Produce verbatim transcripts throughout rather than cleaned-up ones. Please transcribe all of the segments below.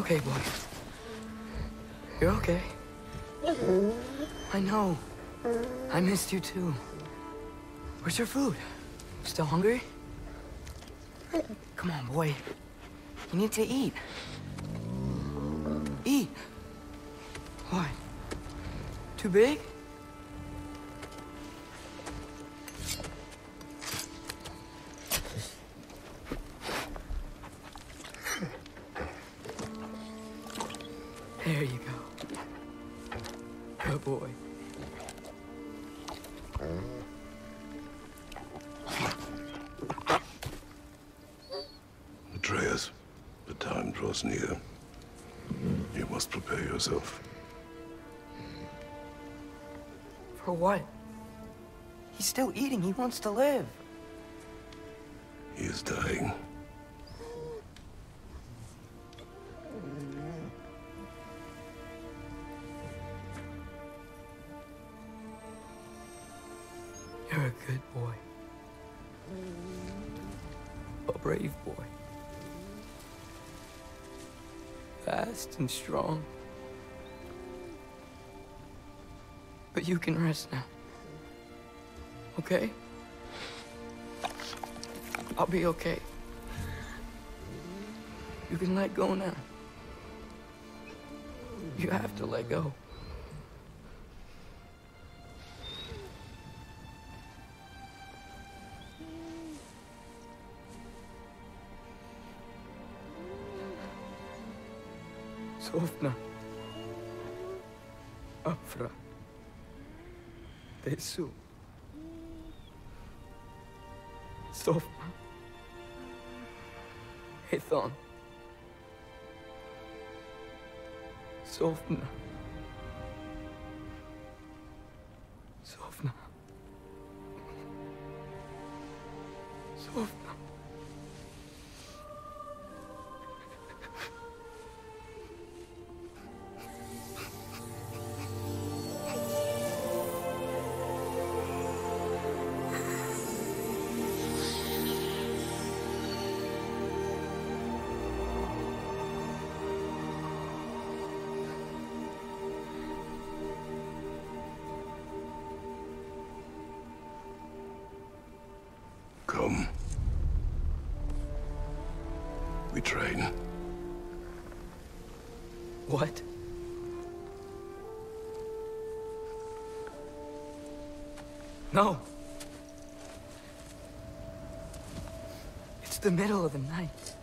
It's okay, boy. You're okay. I know. I missed you too. Where's your food? Still hungry? Come on, boy. You need to eat. Eat. What? Too big? There you go. Good boy. Atreus, the time draws near. You must prepare yourself. For what? He's still eating. He wants to live. He is dying. You're a good boy. A brave boy. Fast and strong. But you can rest now. Okay? I'll be okay. You can let go now. You have to let go. Sofna Apra Desu. Sofna Aethon. Sofna. Sofna. Sofna. We train. What? No. It's the middle of the night.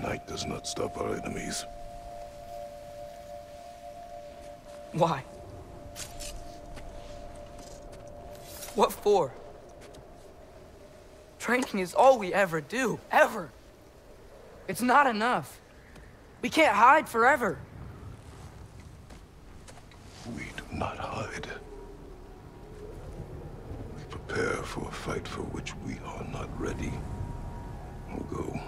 Night does not stop our enemies. Why? What for? Training is all we ever do, ever. It's not enough. We can't hide forever. We do not hide. We prepare for a fight for which we are not ready. We'll go.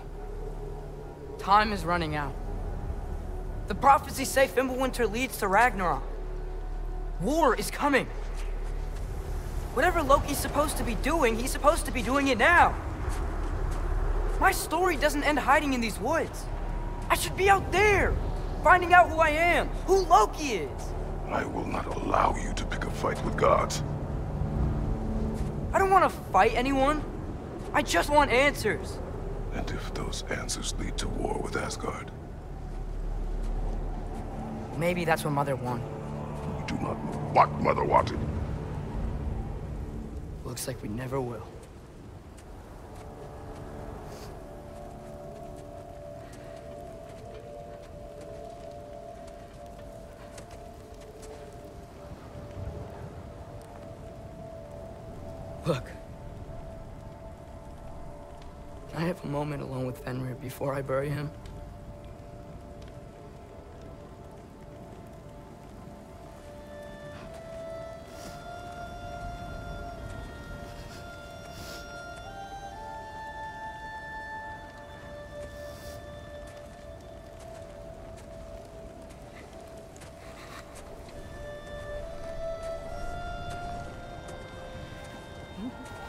Time is running out. The prophecies say Fimbulwinter leads to Ragnarok. War is coming. Whatever Loki's supposed to be doing, he's supposed to be doing it now. My story doesn't end hiding in these woods. I should be out there, finding out who I am, who Loki is. I will not allow you to pick a fight with gods. I don't want to fight anyone. I just want answers. And if those answers lead to war with Asgard? Maybe that's what Mother wanted. You do not know what Mother wanted. Looks like we never will. Look. Can I have a moment alone with Fenrir before I bury him? Mm-hmm.